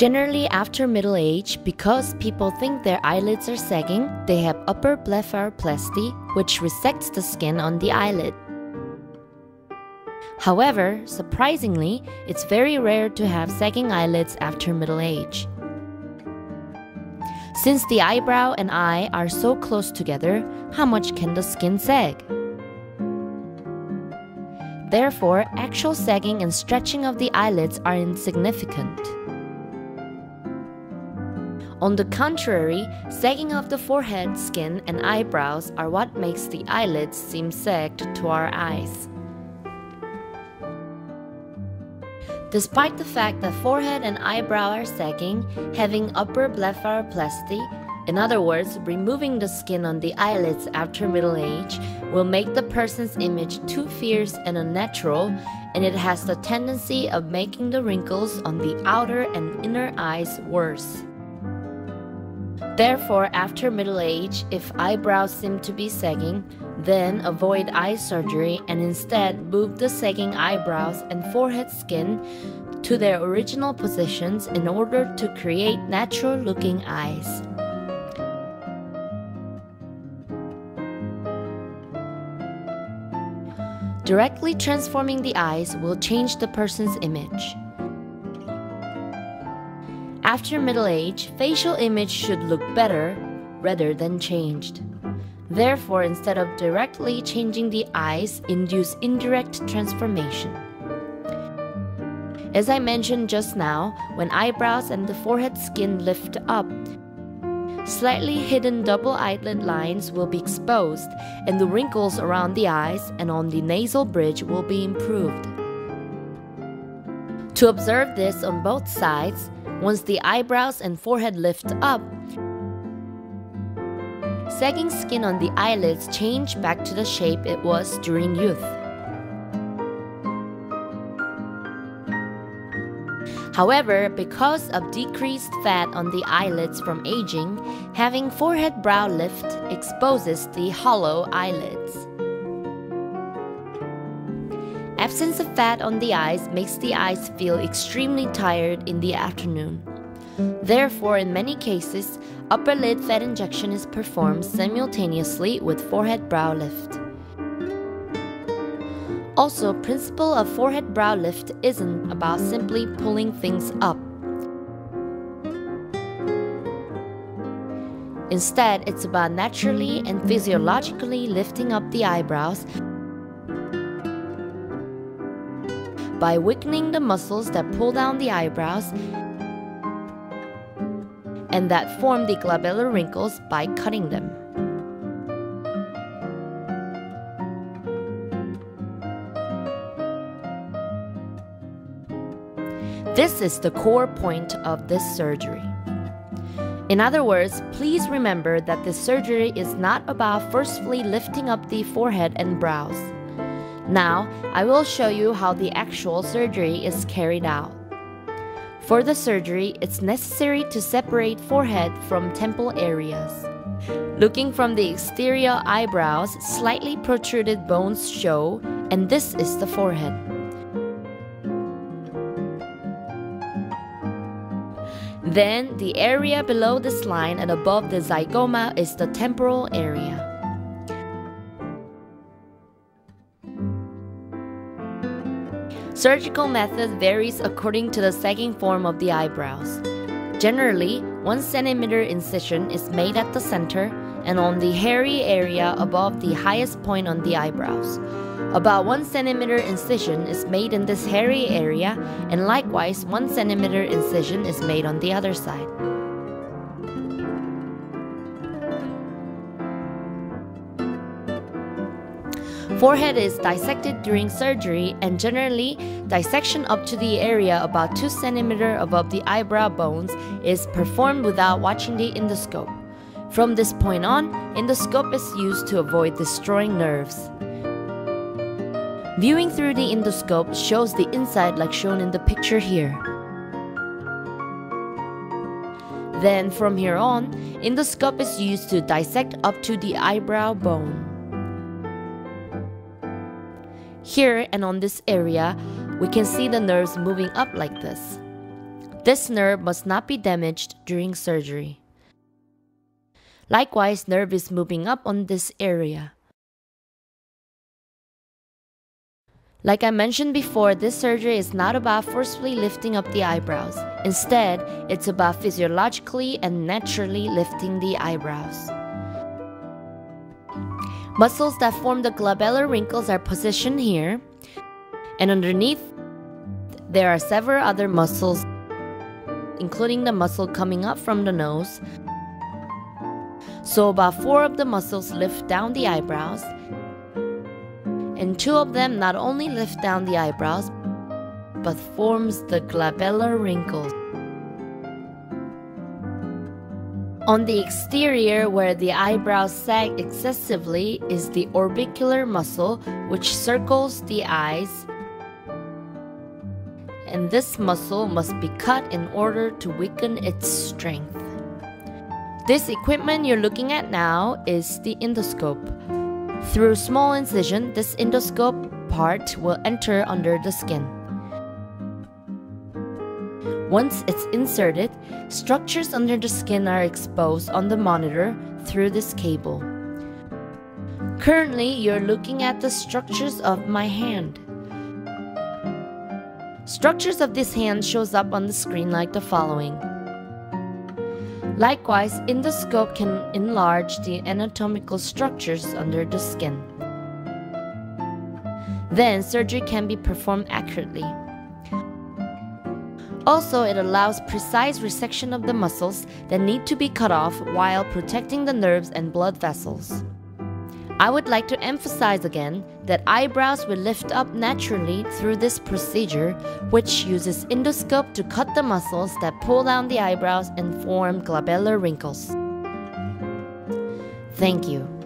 Generally after middle age, because people think their eyelids are sagging, they have upper blepharoplasty, which resects the skin on the eyelid. However, surprisingly, it's very rare to have sagging eyelids after middle age. Since the eyebrow and eye are so close together, how much can the skin sag? Therefore, actual sagging and stretching of the eyelids are insignificant. On the contrary, sagging of the forehead, skin, and eyebrows are what makes the eyelids seem sagged to our eyes. Despite the fact that forehead and eyebrow are sagging, having upper blepharoplasty, in other words, removing the skin on the eyelids after middle age, will make the person's image too fierce and unnatural, and it has the tendency of making the wrinkles on the outer and inner eyes worse. Therefore, after middle age, if eyebrows seem to be sagging, then avoid eye surgery and instead move the sagging eyebrows and forehead skin to their original positions in order to create natural-looking eyes. Directly transforming the eyes will change the person's image. After middle age, facial image should look better rather than changed. Therefore, instead of directly changing the eyes, induce indirect transformation. As I mentioned just now, when eyebrows and the forehead skin lift up, slightly hidden double eyelid lines will be exposed, and the wrinkles around the eyes and on the nasal bridge will be improved. To observe this on both sides, once the eyebrows and forehead lift up, sagging skin on the eyelids changes back to the shape it was during youth. However, because of decreased fat on the eyelids from aging, having forehead brow lift exposes the hollow eyelids. Absence of fat on the eyes makes the eyes feel extremely tired in the afternoon. Therefore, in many cases, upper lid fat injection is performed simultaneously with forehead brow lift. Also, principle of forehead brow lift isn't about simply pulling things up. Instead, it's about naturally and physiologically lifting up the eyebrows by weakening the muscles that pull down the eyebrows and that form the glabellar wrinkles by cutting them. This is the core point of this surgery. In other words, please remember that this surgery is not about forcefully lifting up the forehead and brows. Now, I will show you how the actual surgery is carried out. For the surgery, it's necessary to separate forehead from temple areas. Looking from the exterior eyebrows, slightly protruded bones show, and this is the forehead. Then, the area below this line and above the zygoma is the temporal area. Surgical method varies according to the sagging form of the eyebrows. Generally, 1 cm incision is made at the center and on the hairy area above the highest point on the eyebrows. About 1 cm incision is made in this hairy area, and likewise 1 cm incision is made on the other side. Forehead is dissected during surgery, and generally, dissection up to the area about 2 cm above the eyebrow bones is performed without watching the endoscope. From this point on, endoscope is used to avoid destroying nerves. Viewing through the endoscope shows the inside like shown in the picture here. Then from here on, endoscope is used to dissect up to the eyebrow bone. Here and on this area, we can see the nerves moving up like this. This nerve must not be damaged during surgery. Likewise, nerve is moving up on this area. Like I mentioned before, this surgery is not about forcefully lifting up the eyebrows. Instead, it's about physiologically and naturally lifting the eyebrows. Muscles that form the glabellar wrinkles are positioned here, and underneath, there are several other muscles, including the muscle coming up from the nose. So about 4 of the muscles lift down the eyebrows, and 2 of them not only lift down the eyebrows, but forms the glabellar wrinkles. On the exterior, where the eyebrows sag excessively, is the orbicular muscle, which circles the eyes, and this muscle must be cut in order to weaken its strength. This equipment you're looking at now is the endoscope. Through small incision, this endoscope part will enter under the skin. Once it's inserted, structures under the skin are exposed on the monitor through this cable. Currently, you're looking at the structures of my hand. Structures of this hand shows up on the screen like the following. Likewise, endoscope can enlarge the anatomical structures under the skin. Then, surgery can be performed accurately. Also, it allows precise resection of the muscles that need to be cut off while protecting the nerves and blood vessels. I would like to emphasize again that eyebrows will lift up naturally through this procedure, which uses endoscope to cut the muscles that pull down the eyebrows and form glabellar wrinkles. Thank you.